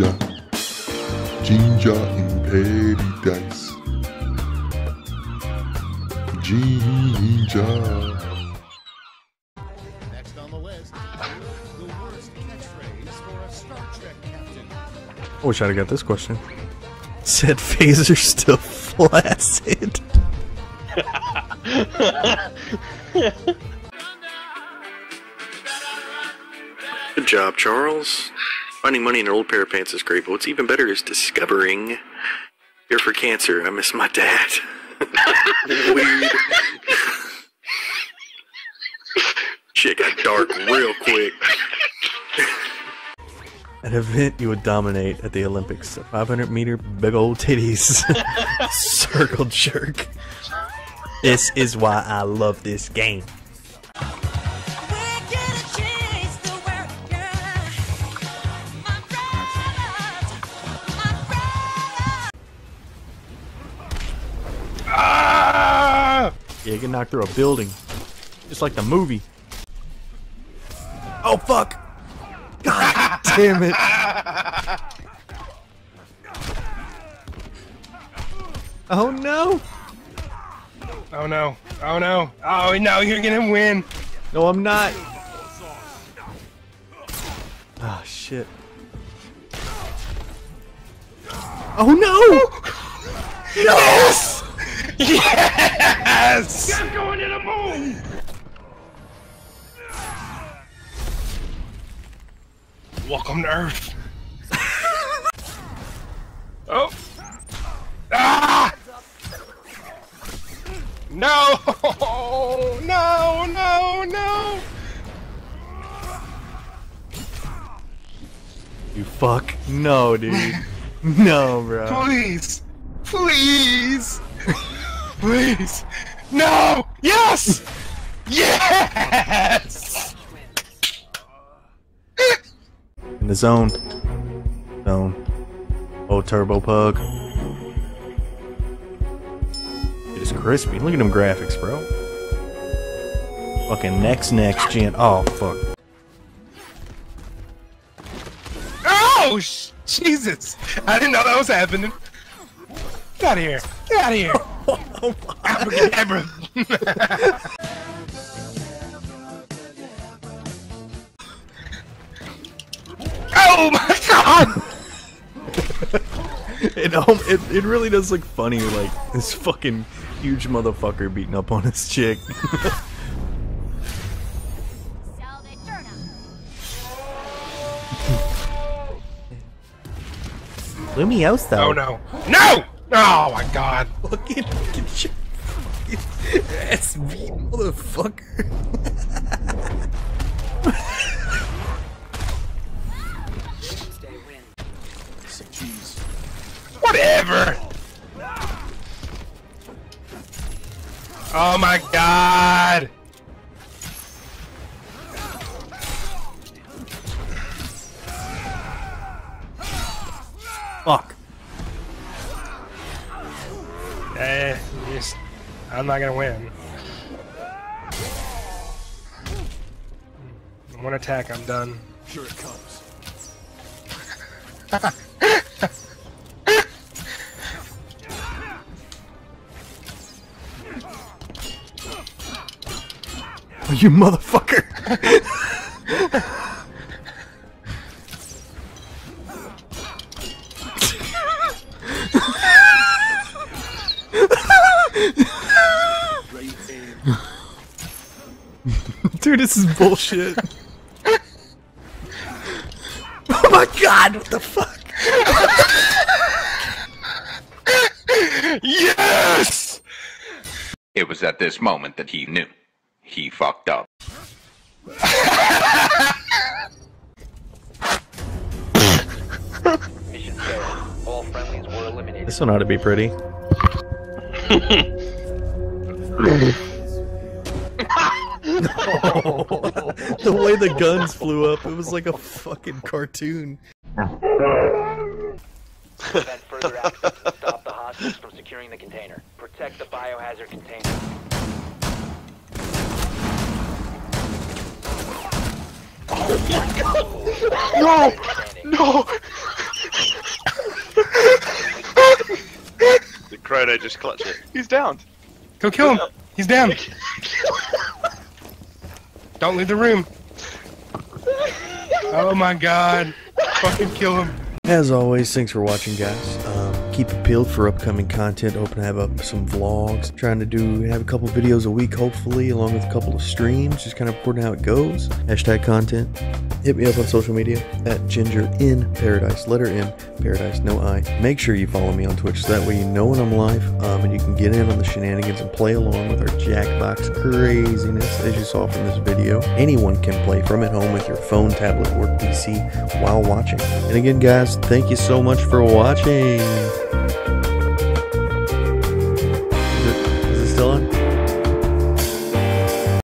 Ginger. Ginger in Paradise. Ginger. Next on the list, the worst catchphrase for a Star Trek captain. I wish I'd have got this question. Said phaser still flaccid. Good job, Charles. Finding money in an old pair of pants is great, but what's even better is discovering you're for cancer. I miss my dad. Weird. Shit got dark real quick. An event you would dominate at the Olympics. 500 meter big old titties. Circle jerk. This is why I love this game. Yeah, get knocked through a building. Just like the movie. Oh, fuck! God damn it! Oh, no! Oh, no. Oh, no. Oh, no, you're gonna win! No, I'm not! Oh, shit. Oh, no! No! Yes! Yes! I'm going to the moon! Welcome to Earth. Oh! Ah! No! No! No! No! You fuck! No, dude. No, bro. Please! Please! Please! No! Yes! Yes! In the zone. Zone. Oh, Turbopug. It is crispy. Look at them graphics, bro. Fucking next gen. Oh, fuck. Oh, Jesus! I didn't know that was happening. Get out of here! Get out of here! Oh my. Abracadabra. Oh my god! It really does look funny, like this fucking huge motherfucker beating up on his chick. Lumioso. Oh no! No! Oh my god! Fucking get your fucking ass beat, motherfucker! Whatever! Oh my god! Fuck. I'm not gonna win. One attack, I'm done. Here it comes. Oh, you motherfucker! Dude, this is bullshit. Oh my god, what the fuck? Yes! It was at this moment that he knew. He fucked up. Mission failed. All friendlies were eliminated. This one ought to be pretty. No. The way the guns flew up, it was like a fucking cartoon. Prevent further actions and stop the hostages from securing the container. Protect the biohazard container. Oh my god! No! No! I just clutch it. He's downed. Go kill him. He's down. Don't leave the room. Oh my god. Fucking kill him. As always, thanks for watching, guys. Keep it peeled for upcoming content. Hoping to have up some vlogs. Trying to have a couple videos a week, hopefully, along with a couple of streams. Just kind of reporting how it goes. Hashtag content. Hit me up on social media at Ginger in Paradise. Letter M, Paradise, no I. Make sure you follow me on Twitch so that way you know when I'm live, and you can get in on the shenanigans and play along with our Jackbox craziness, as you saw from this video. Anyone can play from at home with your phone, tablet, or PC while watching. And again, guys, thank you so much for watching.